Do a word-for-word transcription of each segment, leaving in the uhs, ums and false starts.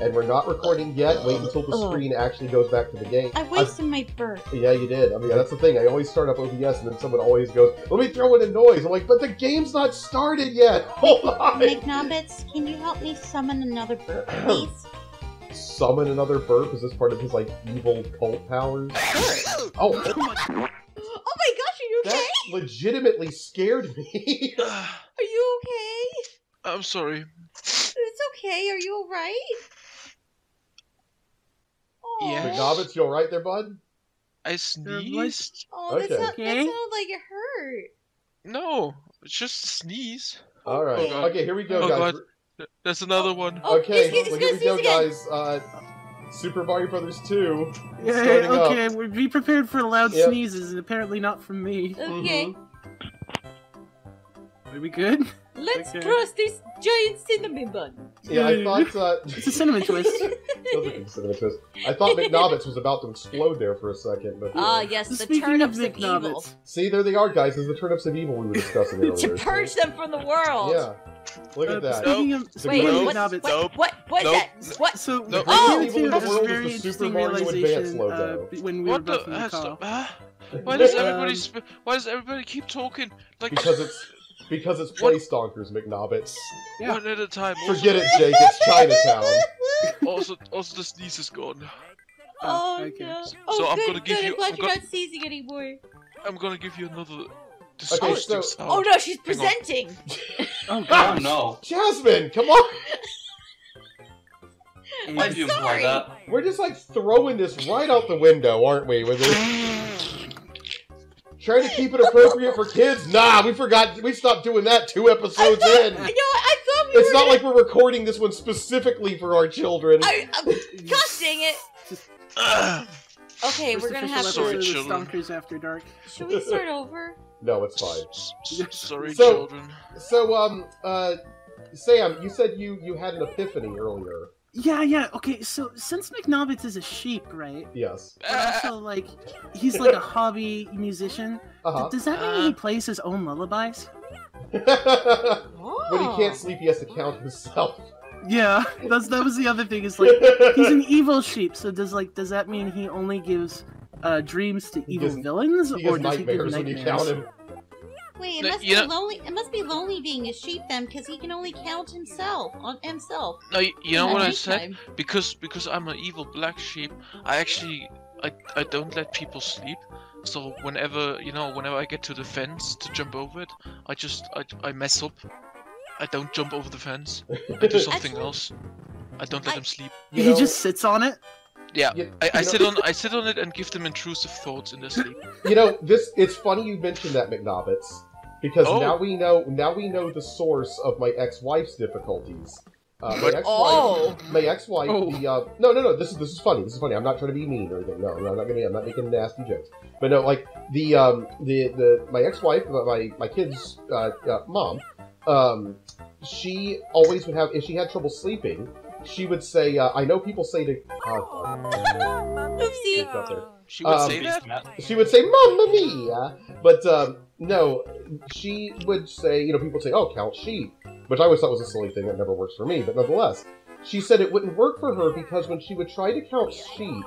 And we're not recording yet. Wait until the oh. screen actually goes back to the game. I wasted I... my birth. Yeah, you did. I mean, that's the thing. I always start up O B S, and then someone always goes, let me throw in a noise. I'm like, but the game's not started yet. Hold on. McNobbets, can you help me summon another burp, please? Summon another burp? Is this part of his, like, evil cult powers? Sure. Oh. Oh my gosh, are you okay? That legitimately scared me. Are you okay? I'm sorry. It's okay. Are you all right? Yeah. McNobbets, you all right there, bud? I sneezed. Oh, okay. That's not, that sounded like it hurt. No, it's just a sneeze. All right. Oh, okay, here we go, oh, guys. God. That's another oh. one. Oh, okay, he's, he's well, here we go, again. guys. Uh, Super Mario Brothers two. Yeah. Starting okay, up. We're be prepared for loud yep. sneezes, and apparently not from me. Okay. Mm-hmm. Are we good? Let's okay. cross this giant cinnamon bun. Yeah, I thought uh... it's a cinnamon twist. a cinnamon twist. I thought McNobbets was about to explode there for a second, but ah, uh, yeah. yes, the turnips of, of evil. See, there they are, guys. There's the turnips of evil we were discussing earlier. To purge so. them from the world. Yeah, look uh, at that. Nope. Of, wait, nope. What, nope. what? What? What? Nope. That? What? So nope. oh, the world was very the Super Mario Advance logo. Uh, when we what were the? Stop. Huh? Why does everybody? Why does everybody keep talking? Like because it's. Because it's play stonkers, McNobbets. Yeah. One at a time. Also, forget it, Jake. It's Chinatown. also, also the sneeze is gone. Oh, oh okay. no! So oh, I'm good, gonna give good. you. I'm glad I'm you're gonna, not sneezing anymore. I'm gonna give you another. Okay, so, sound. Oh no, she's Hang presenting. oh God, no! Jasmine, come on! Why do you imply that? We're just like throwing this right out the window, aren't we? With this. Trying to keep it appropriate for kids? Nah, we forgot. We stopped doing that two episodes I thought, in. You know, I thought we It's were not gonna... like we're recording this one specifically for our children. I, I'm, gosh dang it. okay, First we're going to have to Stonkers After Dark. Should we start over? No, it's fine. Sorry, so, children. So, um, uh, Sam, you said you, you had an epiphany earlier. Yeah, yeah, okay, so since McNobbets is a sheep, right? Yes. But also, like, he's like a hobby musician. Uh-huh. Does that mean uh... he plays his own lullabies? oh. When he can't sleep, he has to count himself. Yeah, that's, that was the other thing, is like, he's an evil sheep, so does like, does that mean he only gives uh, dreams to evil gives, villains? He or does he give nightmares? When you count him. Wait, it must, no, be lonely, it must be lonely being a sheep then, because he can only count himself on himself. No, you, you know what I said? Time. Because because I'm an evil black sheep, I actually I I don't let people sleep. So whenever you know, whenever I get to the fence to jump over it, I just I I mess up. I don't jump over the fence. I do something Actually, else. I don't let I, him sleep. You know, he just sits on it. Yeah, you, you I, I sit on I sit on it and give them intrusive thoughts in their sleep. You know, this it's funny you mentioned that, McNobbets, because oh. now we know now we know the source of my ex-wife's difficulties. Uh, my ex-wife, oh. my ex-wife, oh. the uh, no, no, no. This is this is funny. This is funny. I'm not trying to be mean or anything. No, no, I'm not gonna. I'm not making nasty jokes. But no, like the um the the my ex-wife, my my kid's uh, uh, mom, um, she always would have if she had trouble sleeping. She would say, uh, I know people say to... Uh, Oopsie! There. She would um, say that? She would say, Mamma Mia! But, um, no, she would say, you know, people would say, oh, count sheep. Which I always thought was a silly thing that never works for me, but nonetheless. She said it wouldn't work for her because when she would try to count sheep,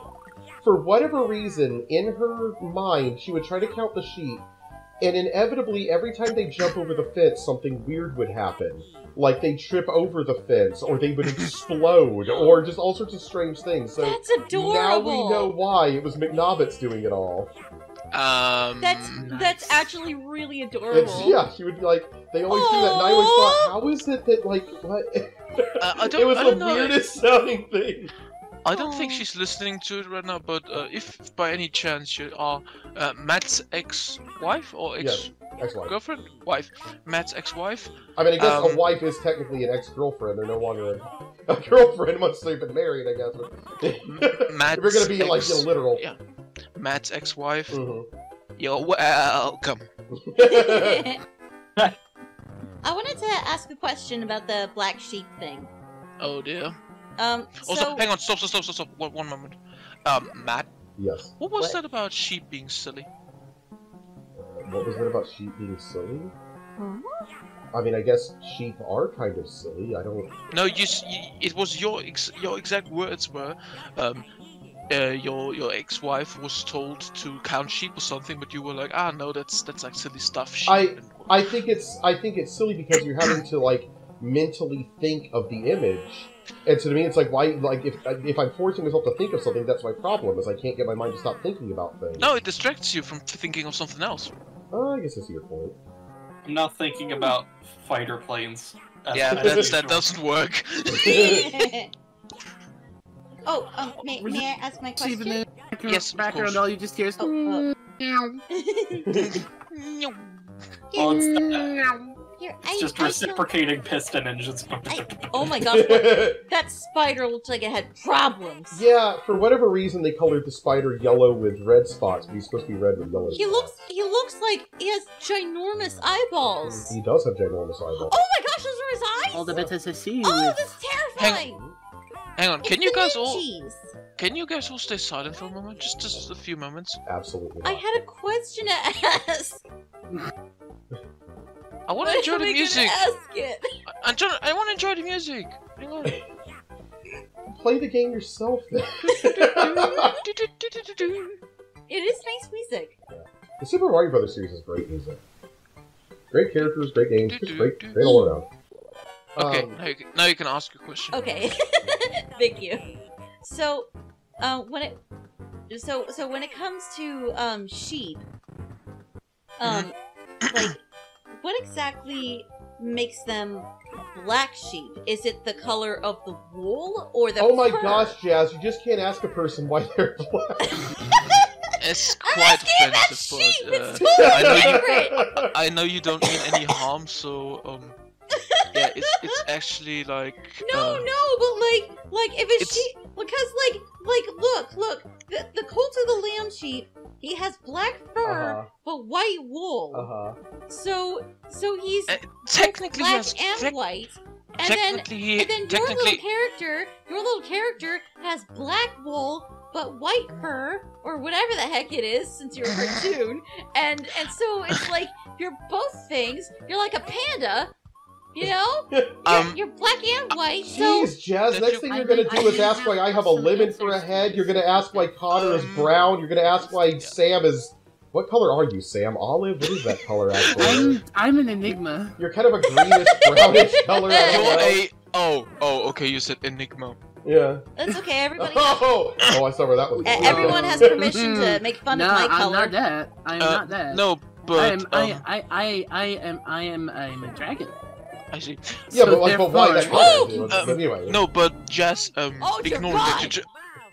for whatever reason, in her mind, she would try to count the sheep, and inevitably, every time they jump over the fence, something weird would happen. Like they trip over the fence, or they would explode, or just all sorts of strange things. So that's adorable. Now we know why it was McNobbets doing it all. Um, that's that's actually really adorable. It's, yeah, he would be like, they always Aww. do that, and I always thought, how is it that, like, what? Uh, I don't, it was I don't the know. weirdest sounding thing. I don't Aww. think she's listening to it right now, but uh, if by any chance you are uh, Matt's ex-wife or ex- yeah, ex-wife. girlfriend? Wife. Matt's ex-wife? I mean, I guess um, a wife is technically an ex-girlfriend. They're no longer a girlfriend once they've been married, I guess. Matt's We're gonna be, ex like, illiteral. Yeah. Matt's ex-wife. Mm-hmm. You're welcome. I wanted to ask a question about the black sheep thing. Oh, dear. Um, so... Also, hang on, stop, stop, stop, stop, stop, one, one moment. Um, Matt? Yes? What was what? that about sheep being silly? Uh, what was that about sheep being silly? I mean, I guess sheep are kind of silly. I don't. No, you. It was your ex, your exact words were, um, uh, your your ex-wife was told to count sheep or something, but you were like, ah, no, that's that's like silly stuff. Sheep. I I think it's I think it's silly because you're having to like mentally think of the image, and so to me, it's like why like if if I'm forcing myself to think of something, that's my problem is I can't get my mind to stop thinking about things. No, it distracts you from thinking of something else. Oh, I guess I see your point. I'm not thinking about fighter planes. Yeah, that's, that doesn't work. Oh, um, may, may I ask my question? Yes, background, all you just hear is. Oh, oh. Oh, it's that. Here, I, it's just I, reciprocating I piston engines. I, oh my god, that spider looked like it had problems. Yeah, for whatever reason they colored the spider yellow with red spots, but he's supposed to be red with yellow he spots. Looks, he looks like he has ginormous eyeballs. He does have ginormous eyeballs. Oh my gosh, those are his eyes! All the betas I see. Oh, that's terrifying! Hang, hang on, it's can you guys all... Can you guys all stay silent for a moment? Just, just a few moments? Absolutely not. I had a question to ask. I want to enjoy the music. Ask it? I, I, I want to enjoy the music. Hang on. Play the game yourself. Then. It is nice music. Yeah. The Super Mario Brothers series is great music. Great characters, great games, just great, great all around. Okay, um, now, you can, now you can ask your question. Okay, thank you. So, uh, when it so so when it comes to um, sheep, um, like. What exactly makes them black sheep? Is it the color of the wool or the Oh my fur? Gosh, Jazz, you just can't ask a person why they're black. It's quite offensive, but uh, it's totally I, know you, I know you don't mean any harm, so um yeah, it's it's actually like No, uh, no, but like like if it's, it's... sheep because like like look, look, the the Cult of the Lamb sheep, he has black fur, uh-huh. but white wool. Uh-huh. So, so he's uh, technically black he has and white, and then, he, and then your little character, your little character has black wool but white fur, or whatever the heck it is, since you're a cartoon. And and so it's like you're both things. You're like a panda. You know? You're, um, you're black and white, so... Jeez, Jazz, next thing you're going to do is ask why I have a lemon for a head, you're going to ask why Connor is brown, you're going to ask why Sam is... What color are you, Sam? Olive? What is that color, actually? I'm, I'm an enigma. You're kind of a greenish, brownish color. You're a... Oh, oh, okay, you said enigma. Yeah. That's okay, everybody... Oh, oh, I saw where that was going. Everyone has permission to make fun no, of my color. No, I'm not that. I'm uh, not that. No, but... I am, um, I, I, I, I am, I am, I am a dragon. I see. Yeah, so but like, well, why that oh! um, anyway. No, but Jazz, um, oh, ignoring that,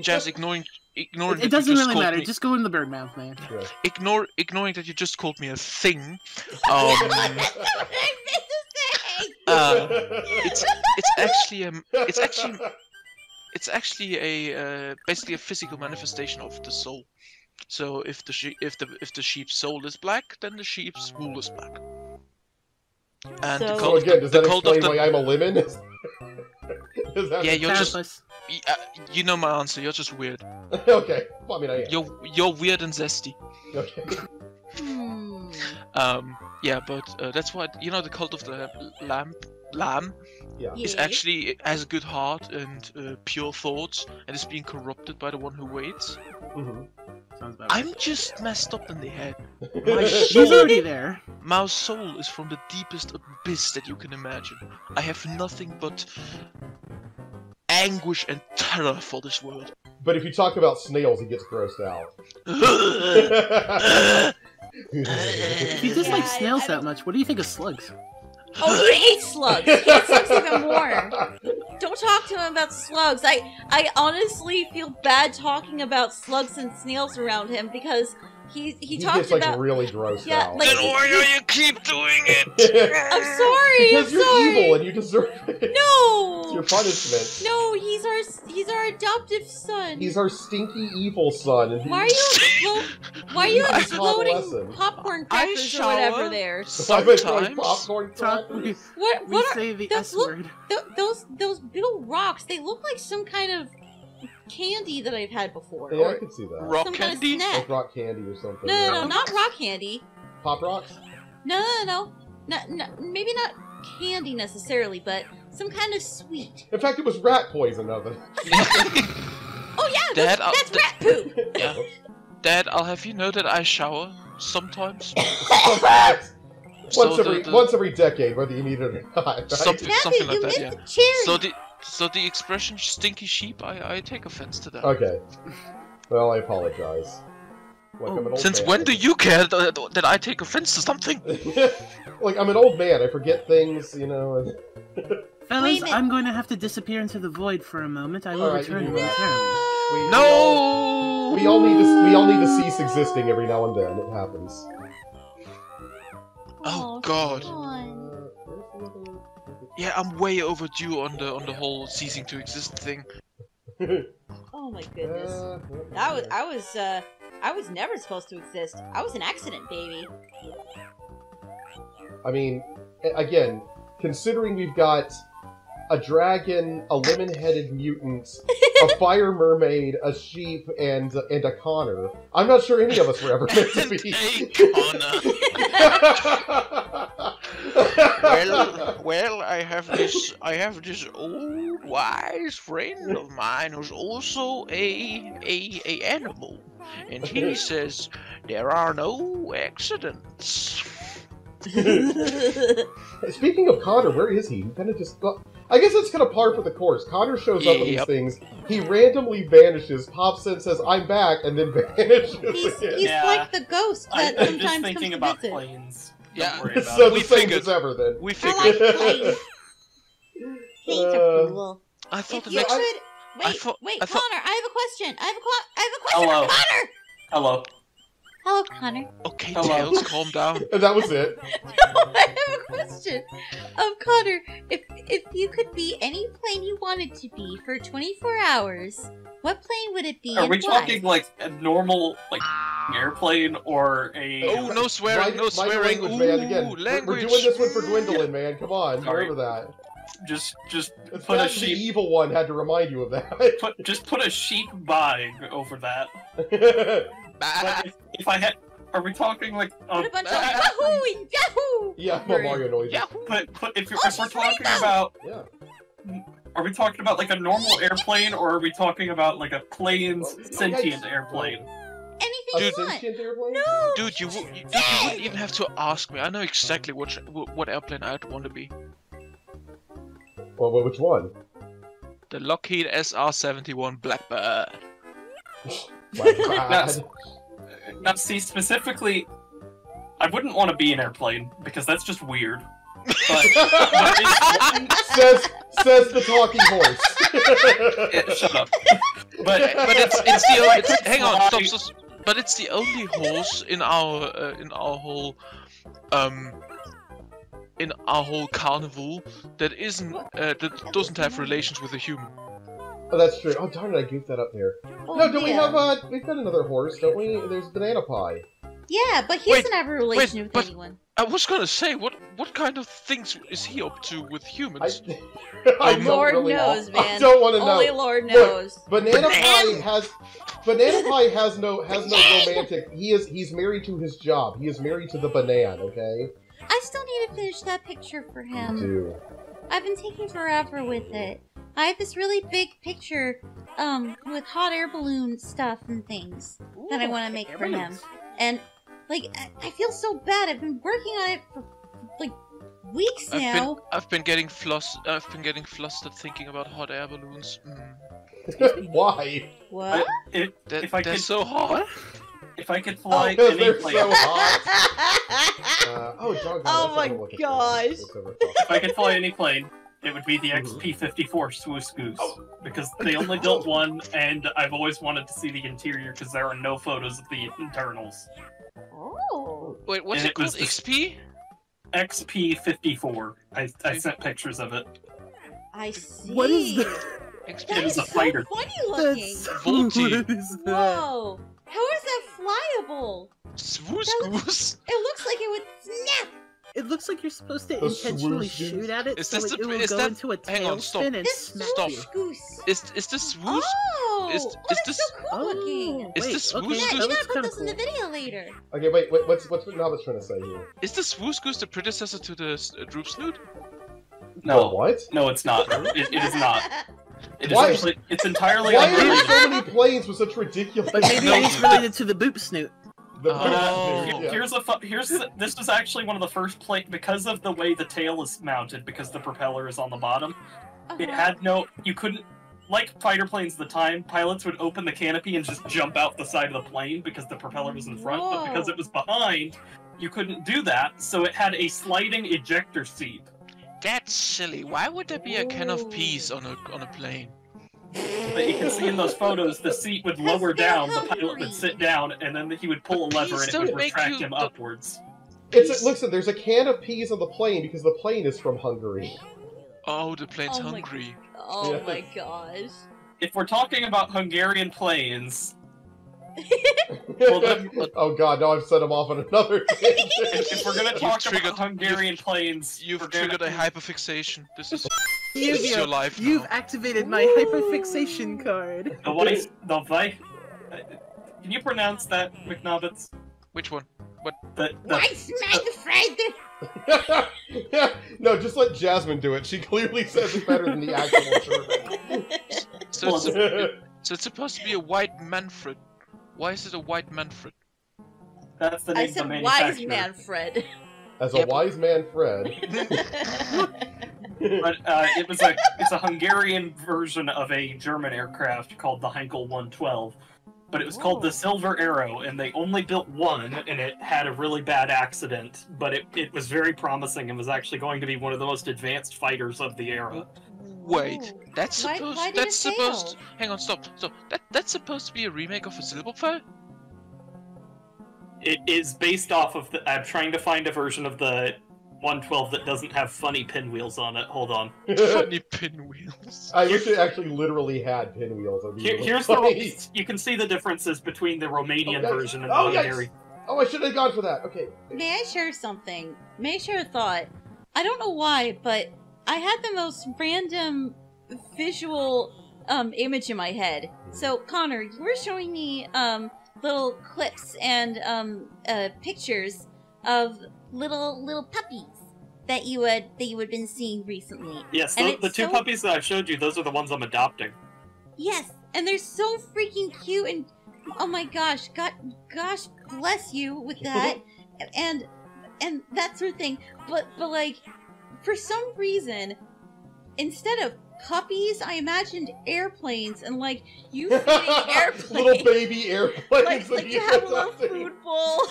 Jazz, ignoring, ignoring. It, it doesn't really matter. Me... Just go in the bird mouth, man. Yeah. Ignore, ignoring that you just called me a thing. Um, uh, it's it's actually um, it's actually it's actually a uh, basically a physical manifestation of the soul. So if the if the if the sheep's soul is black, then the sheep's wool is black. And so, the cold, so again, does the that explain the... why I'm a lemon? Does that yeah, you're just... You know my answer, you're just weird. Okay, well, I mean, I am. You're, you're weird and zesty. Okay. um, yeah, but uh, that's why, you know, the Cult of the Lamb, lamb yeah. is actually, it has a good heart and uh, pure thoughts, and is being corrupted by the one who waits. Mm-hmm. I'm just messed up in the head. My soul, already there. My soul is from the deepest abyss that you can imagine. I have nothing but anguish and terror for this world. But if you talk about snails, he gets grossed out. If he doesn't yeah, like snails I, I that much, what do you think of slugs? Oh, he hates slugs! He hates slugs even more! Don't talk to him about slugs! I, I honestly feel bad talking about slugs and snails around him because he he, he talked gets, about- like, really gross yeah, out. Like, then why do you keep doing it? I'm sorry, because I'm sorry! You're evil and you deserve it! No! It's your punishment. No, he's our- he's our adoptive son! He's our stinky evil son! Why are you- Why are you exploding popcorn crackers or whatever there? Sometimes. Like popcorn crackers. What, what are, say the those, S word. Look, th those, those little rocks, they look like some kind of candy that I've had before. Yeah, I can see that. Rock some candy? Kind of snack. Like rock candy or something. No, no, no, no, not rock candy. Pop rocks? No, no, no, no. Not, not, maybe not candy necessarily, but some kind of sweet. In fact, it was rat poison of it. Oh yeah, Dad, that's, that's rat poo. Yeah. Dad, I'll have you know that I shower sometimes. So once, the, every, the, once every decade, whether you need it or not. Right? Something, something like that, yeah. The so, the, so the expression stinky sheep, I, I take offense to that. Okay. Well, I apologize. Like, oh, I'm an old since man. When do you care that, that I take offense to something? Like, I'm an old man, I forget things, you know. And... Fellas, I'm going to have to disappear into the void for a moment. I will right, return momentarily. No! no! We all need to, we all need to cease existing every now and then. It happens. Oh, oh God! Yeah, I'm way overdue on the on the whole ceasing to exist thing. Oh my goodness! Uh, I was I was uh, I was never supposed to exist. I was an accident, baby. I mean, again, considering we've got a dragon, a lemon-headed mutant, a fire mermaid, a sheep, and and a Connor. I'm not sure any of us were ever meant to be. Hey, Connor. well, well, I have this, I have this old wise friend of mine who's also a a a animal, and he says there are no accidents. Speaking of Connor, where is he? He kind of just got... I guess it's kind of par for the course. Connor shows up with yep. these things. He randomly vanishes, pops in, says, "I'm back," and then vanishes. He's, again. he's yeah. like the ghost that I, sometimes just comes thinking to about visit. Planes. Don't yeah, worry about so it. The we same figured. As ever then. We figured. I like planes. Planes are cool. I thought if you could... I... Wait, I thought, wait, I thought... Connor, I have a question. I have a, cl I have a question Hello. for Connor. Hello. Hello, Connor. Okay, Hello. Tails, calm down. And that was it. No, I have a question. Um, Connor, if if you could be any plane you wanted to be for twenty-four hours, what plane would it be? Are we why? talking like a normal like airplane or a? Oh, no swearing, my, no swearing. Language, man. Again, Ooh, language. We're, we're doing this one for Dwindling, man. Come on, Sorry. remember that. Just, just it's put a sheep. The evil one had to remind you of that. Put, just put a sheep buying over that. Like if, if I had, are we talking like a, a bunch uh, of Yahoo! Yahoo! Yeah, well, Mario noises. Yeah, but, but if, you're, oh, if we're talking about, yeah. are we talking about like a normal airplane, or are we talking about like a plane's oh, sentient airplane? Anything dude, you want. Sentient airplane? No. Dude, you, you, dude, you wouldn't even have to ask me. I know exactly what what airplane I'd want to be. Well, which one? The Lockheed S R seventy-one Blackbird. Now, now, see, specifically, I wouldn't want to be an airplane, because that's just weird. But, says, says the talking horse. Yeah, shut up. But, but it's, it's the only, it's, hang on, stop, stop, but it's the only horse in our, uh, in our whole, um, in our whole carnival that isn't, uh, that doesn't have relations with a human. Oh, that's true. Oh, darn it, I goofed that up there. Oh, no, do yeah. we have, uh, we've got another horse, don't we? There's Banana Pie. Yeah, but he wait, doesn't have a relation wait, with anyone. I was gonna say, what what kind of things is he up to with humans? I, I Lord really knows, know. man. I don't want to know. Only Lord knows. Look, Banana Pie has, Banana Pie has no, has no romantic, he is, he's married to his job. He is married to the banana, okay? I still need to finish that picture for him. You do. I've been taking forever with it. I have this really big picture, um, with hot air balloon stuff and things Ooh, that I want to make for balloons. him. And, like, I, I feel so bad. I've been working on it for, like, weeks I've now. Been, I've been getting flus- I've been getting flustered thinking about hot air balloons. Mm. Why? What? I, it, that, if I they're could... so hot. If I could fly oh, any plane, so uh, oh, dog, oh my gosh! If I could fly any plane, it would be the X P fifty-four Swoose Goose oh. because they only built one, and I've always wanted to see the interior because there are no photos of the internals. Oh, wait, what's and it called? X P? X P fifty-four. I I sent pictures of it. I see. What is that? X P that is a so fighter. Funny looking. That's what is that? Whoa. How is that flyable? Swoose Goose? It looks like it would snap It looks like you're supposed to intentionally shoot at it, is so this it, the, it will go that, into a tailspin and smash you. Is, is this Swoose? Oh, is, is oh that's this, so cool looking! Oh, is this Swoose Goose? Yeah, you gotta put this cool. in the video later! Okay, wait, wait what's what's McNobbets trying to say here? Is this Swoose Goose the predecessor to the uh, Droop Snoot? No. Oh, what? No, it's not. it, it is not. It is actually, it's entirely Why unrelated. Why are there so many planes with such ridiculous... But maybe it's related to the Boop Snoot. Oh. Here, here's a fu here's the, this is actually one of the first plate because of the way the tail is mounted because the propeller is on the bottom. Uh-huh. It had no you couldn't like fighter planes at the time pilots would open the canopy and just jump out the side of the plane because the propeller was in front. Whoa. But because it was behind you couldn't do that so it had a sliding ejector seat. That's silly. Why would there be a can of peas on a on a plane? But you can see in those photos, the seat would lower down, the pilot would sit down, and then he would pull a lever and it would retract him upwards. It's a, listen, there's a can of peas on the plane because the plane is from Hungary. Oh, the plane's hungry. Oh my gosh. If we're talking about Hungarian planes... well, then, oh god, now I've set him off on another thing. If we're gonna talk you've about Hungarian planes... You've triggered a hyperfixation. This is... This is your life now. You've activated my Ooh. hyperfixation card. The Weiss, the Weiss. Can you pronounce that, McNobbets? Which one? What? The, the Weiss Manfred. No, just let Jasmine do it. She clearly says it better than the actual German. So, it's a, it, so it's supposed to be a white Manfred. Why is it a white Manfred? That's the name I said of the Wise Manfred. As a yep. wise man, Fred. But uh, it was a it's a Hungarian version of a German aircraft called the Heinkel one twelve, but it was Whoa. called the Silver Arrow, and they only built one, and it had a really bad accident. But it it was very promising, and was actually going to be one of the most advanced fighters of the era. Wait, that's supposed why, why that's supposed to, hang on, stop, stop. That that's supposed to be a remake of a Silberpfeil? It is based off of the. I'm trying to find a version of the one twelve that doesn't have funny pinwheels on it. Hold on. Funny pinwheels. I wish it actually literally had pinwheels. Here, here's funny. the you can see the differences between the Romanian oh, version and oh, the Hungarian. Oh, I should have gone for that. Okay. May I share something? May I share a thought? I don't know why, but I had the most random visual um, image in my head. So Connor, you were showing me um, little clips and um, uh, pictures of little little puppies that you had that you had been seeing recently. Yes, and the, the two so... puppies that I showed you, those are the ones I'm adopting. Yes, and they're so freaking cute and oh my gosh, God, gosh bless you with that, and and that sort of thing. But but like, for some reason, instead of puppies, I imagined airplanes and like you feeding airplanes, little baby airplanes, like, like you have a little food bowl.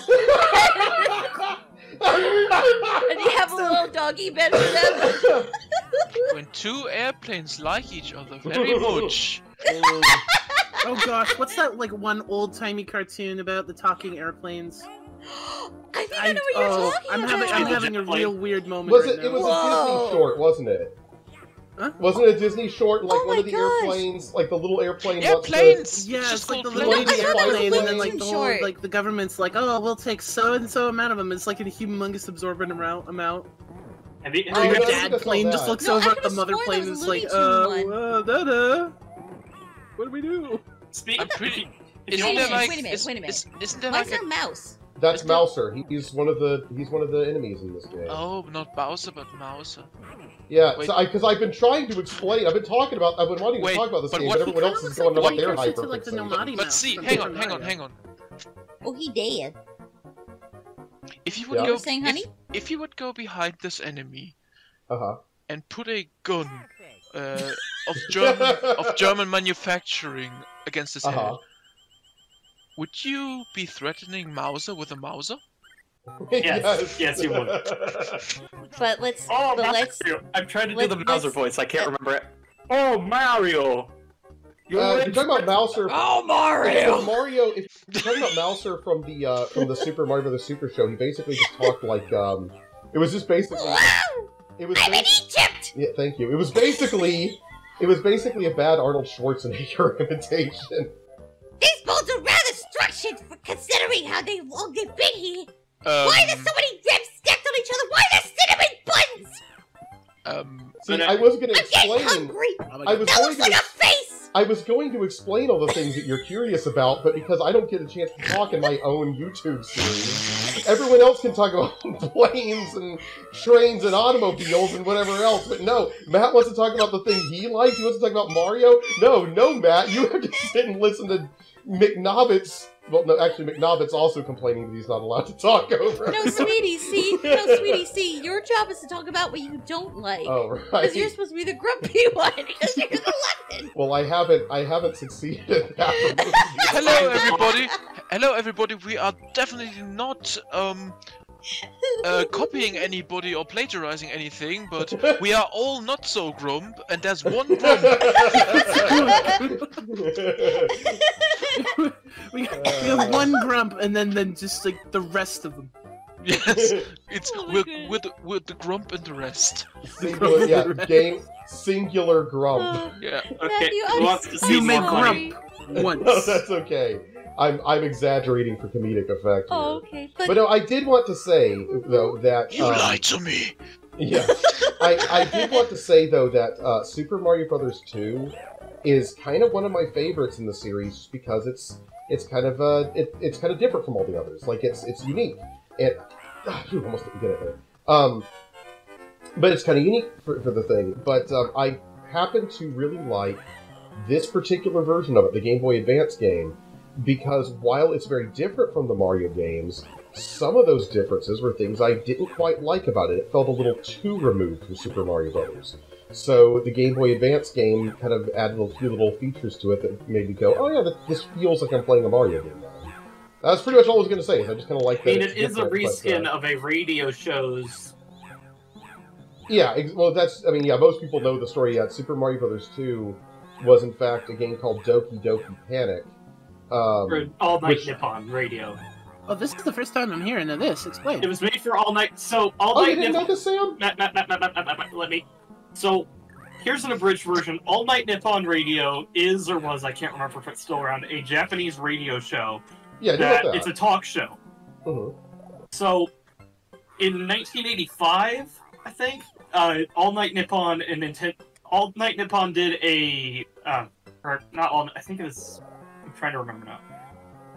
And you have a little doggy bed for them. When two airplanes like each other very much. Oh. Oh gosh, what's that like one old-timey cartoon about the talking airplanes? I think I, I know what oh, you're talking I'm about. Having, I'm having a real weird moment was right it, now. It was Whoa. a Disney short, wasn't it? Huh? Wasn't it a Disney short, like oh one of the gosh. airplanes, like the little airplane? Airplanes! Yeah, it's like the little no, airplane, and then like the whole, like the government's like, oh, we'll take so and so amount of them. It's like a humongous absorbent amount. And the, and oh, the no, dad plane just looks no, over at the mother plane and is like, oh, uh, da da. What do we do? Speak. I'm pretty. Wait a minute! Wait a minute! Isn't there like a mouse? That's Mouser. He's one of the he's one of the enemies in this game. Oh, not Bowser, but Mouser. Yeah, because so I've been trying to explain. I've been talking about. I've been wanting to Wait, talk about this but game, but everyone else is going about their hyper. Like the but see, hang on, hang on, hang on. Oh, he did. If you would yeah. go, saying, if, if you would go behind this enemy, uh huh, and put a gun uh, of German of German manufacturing against his uh -huh. head. Would you be threatening Mouser with a Mouser? Yes, yes, you would. But let's. Oh, but let's I'm trying to do the Mouser voice. I can't uh, remember it. Oh, Mario! You're, uh, you're talking about Mouser. Oh, Mario! If Mario. If you're talking about Mouser from the uh, from the Super Mario Brothers Super show, he basically just talked like um. It was just basically. It was. I'm in Egypt. Yeah, thank you. It was basically. It was basically a bad Arnold Schwarzenegger imitation. These balls are rather structured for considering how they long they've been here. Um, Why are there so many grams stacked on each other. Why the cinnamon buns? Um, See, I, I was going to explain. I'm hungry. I was that looks like a face. I was going to explain all the things that you're curious about, but because I don't get a chance to talk in my own YouTube series, everyone else can talk about planes and trains and automobiles and whatever else. But no, Matt wants to talk about the thing he likes. He wants to talk about Mario. No, no, Matt, you have to sit and listen to McNobbets. Well, no, actually, McNobbets also complaining that he's not allowed to talk over. No, sweetie, see? No, sweetie, see? Your job is to talk about what you don't like. Oh, right. Because you're supposed to be the grumpy one, because you're the London. Well, I haven't, I haven't succeeded. Hello, everybody. Hello, everybody. We are definitely not, um... Uh, copying anybody or plagiarizing anything, but we are all not so grump, and there's one grump. we, uh, we have one grump, and then, then just like the rest of them. Yes, it's oh with with with the grump and the rest. Singular, yeah, game singular grump. Uh, yeah, okay. Matthew, you make grump once. No, that's okay. I'm I'm exaggerating for comedic effect. Oh, okay. But, but no, I did want to say though that you um, lied to me. Yeah, I I did want to say though that uh, Super Mario Brothers two is kind of one of my favorites in the series, just because it's it's kind of uh it, it's kind of different from all the others. Like it's it's unique. And uh, you almost didn't get it there. Um, but it's kind of unique for, for the thing. But um, I happen to really like this particular version of it, the Game Boy Advance game. Because while it's very different from the Mario games, some of those differences were things I didn't quite like about it. It felt a little too removed from Super Mario Brothers. So the Game Boy Advance game kind of added a few little features to it that made me go, oh yeah, this feels like I'm playing a Mario game now. That's pretty much all I was going to say, is I just kind of like that. I mean, it is a reskin of a radio show's... Yeah, well that's, I mean, yeah, most people know the story yet. Super Mario Brothers two was in fact a game called Doki Doki Panic. Um, for All Night which... Nippon radio. Well, this is the first time I'm hearing of this. Explain. It was made for All Night. So All Night Nippon. Oh, Night you didn't Nippon... know this, Sam? Let me. So here's an abridged version. All Night Nippon radio is or was, I can't remember if it's still around, a Japanese radio show. Yeah, that, that. It's a talk show. Mm-hmm. So in nineteen eighty-five, I think, uh, All Night Nippon and Nintendo. All Night Nippon did a, uh, or not all. I think it was. Trying to remember now.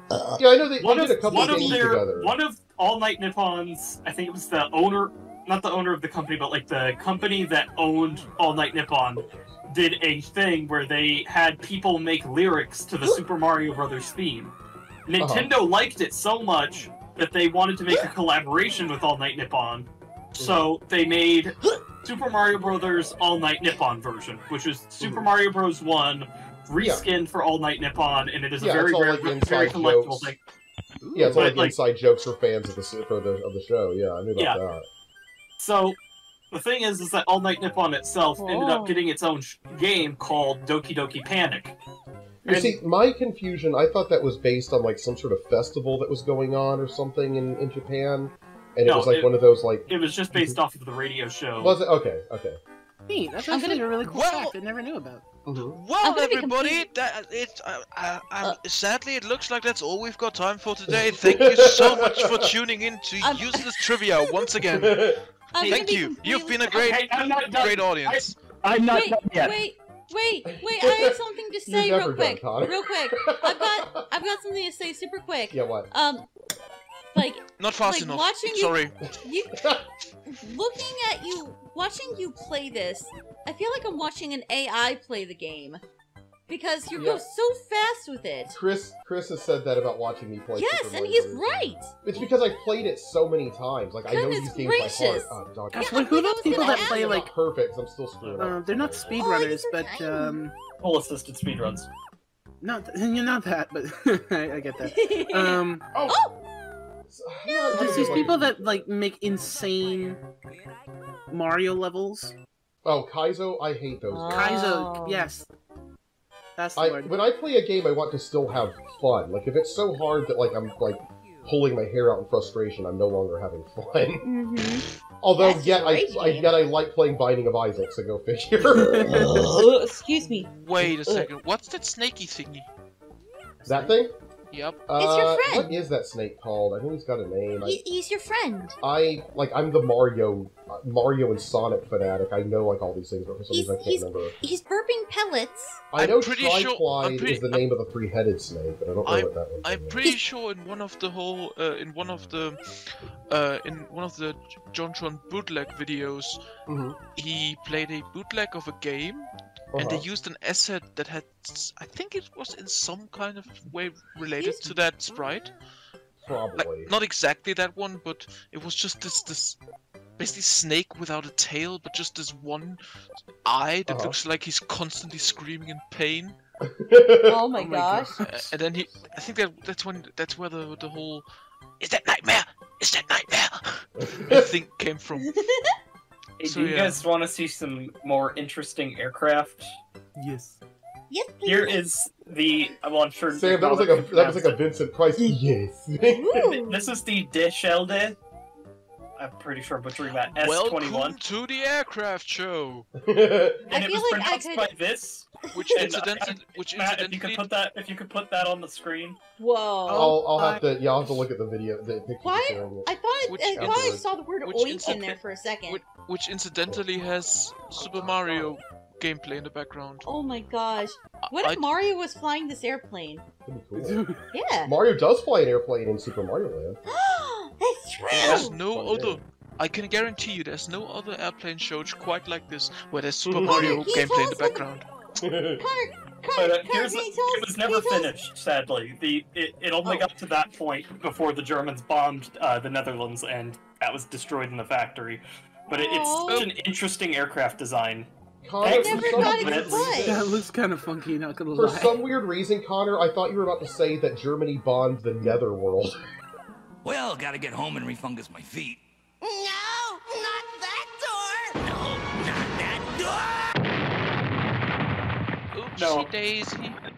Uh, yeah, I know they, they did a couple of games together. One of All Night Nippon's, I think it was the owner, not the owner of the company, but like the company that owned All Night Nippon, did a thing where they had people make lyrics to the Super Mario Brothers theme. Nintendo uh-huh. liked it so much that they wanted to make a collaboration with All Night Nippon, so they made Super Mario Brothers All Night Nippon version, which is Super Mario Bros. one. Reskinned yeah. for All Night Nippon, and it is yeah, a very rare, like very collectible thing. Ooh, yeah, it's all like, like inside jokes for fans of the for the of the show. Yeah, I knew about yeah. that. So the thing is, is that All Night Nippon itself oh. ended up getting its own sh game called Doki Doki Panic. You and, see, my confusion, I thought that was based on like some sort of festival that was going on or something in in Japan, and no, it was like it, one of those like. It was just based off of the radio show. Was it okay? Okay. Hey, that's actually gonna, a really cool well, fact I never knew about. Well, everybody, that it, uh, uh, uh, sadly, it looks like that's all we've got time for today. Thank you so much for tuning in to I'm, Useless Trivia once again. I'm Thank you. Be You've been a great, okay, I'm not done. great audience. I, I'm not wait, done yet. Wait, wait, wait! I have something to say real quick. Done, real quick. I've got, I've got something to say super quick. Yeah, what? Um. Like, not fast like enough. Watching you, Sorry. You, looking at you, watching you play this, I feel like I'm watching an A I play the game, because you yeah. go so fast with it. Chris, Chris has said that about watching me play. Yes, Super and he's Brothers. right. It's because I played it so many times. Like Goodness I know these games gracious. by heart. Oh, dog yeah, like, who are those people that play like perfect? I'm still screwing uh, up. They're not speedrunners, oh, but um, all assisted speedruns. Not, you're not that, but I, I get that. Um. oh. oh! No. There's these people that like make insane Mario levels. Oh, Kaizo, I hate those. Oh. Kaizo, yes. That's the I, word. When I play a game, I want to still have fun. Like if it's so hard that like I'm like pulling my hair out in frustration, I'm no longer having fun. Mm-hmm. Although That's yet I, I yet I like playing Binding of Isaac, so go figure. Excuse me. Wait a second. What's that snaky thingy? That thing? Yep. Uh, it's your friend. What is that snake called? I know he's got a name. He, I, he's your friend. I like. I'm the Mario, uh, Mario and Sonic fanatic. I know like all these things, but for some he's, reason I can't he's, remember. He's burping pellets. I know Triclide sure, pretty, is the name I'm, of the three-headed snake, but I don't know I'm, what that one. I'm is. pretty sure in one of the whole, uh, in one of the, uh, in one of the JonTron bootleg videos, mm-hmm. he played a bootleg of a game. Uh-huh. And they used an asset that had, I think it was in some kind of way related to that sprite. Probably. Like, not exactly that one, but it was just this, this basically snake without a tail, but just this one eye that uh-huh. looks like he's constantly screaming in pain. Oh my gosh. And then he, I think that that's when, that's where the, the whole, is that nightmare? Is that nightmare? I think came from. Hey, so, do you yeah. guys want to see some more interesting aircraft? Yes. Yes. Please. Here is the. Well, I'm sure. Sam, that was like a that was like a Vincent Price. Yes. This is the De Schelde. I'm pretty sure I'm butchering that. S twenty-one. Welcome to the aircraft show. And I it feel was like I could. By this, which incidentally, which Matt, incidentally... if you could put that, if you could put that on the screen. Whoa. I'll, I'll have to. Yeah, I'll have to look at the video. The picture. Why? I thought. Which, I thought I saw the word oink in there for a second. Which, which incidentally has Super Mario gameplay in the background. Oh my gosh! What I, if I, Mario was flying this airplane? Cool. Yeah. Mario does fly an airplane in Super Mario Land. That's true. There's no oh, other. Yeah. I can guarantee you, there's no other airplane show quite like this where there's Super Mario gameplay in the background. Kirk, Kirk, uh, Kirk, a, it was never finished, sadly. The it, it only oh. got to that point before the Germans bombed uh, the Netherlands, and that was destroyed in the factory. But it, it's such an interesting aircraft design. Connor, I never thought it was. That looks kind of funky, not gonna lie. For some weird reason, Connor, I thought you were about to say that Germany bombed the Netherworld. Well, gotta get home and refungus my feet. No! Not that door! No, not that door! Oopsie no. daisy.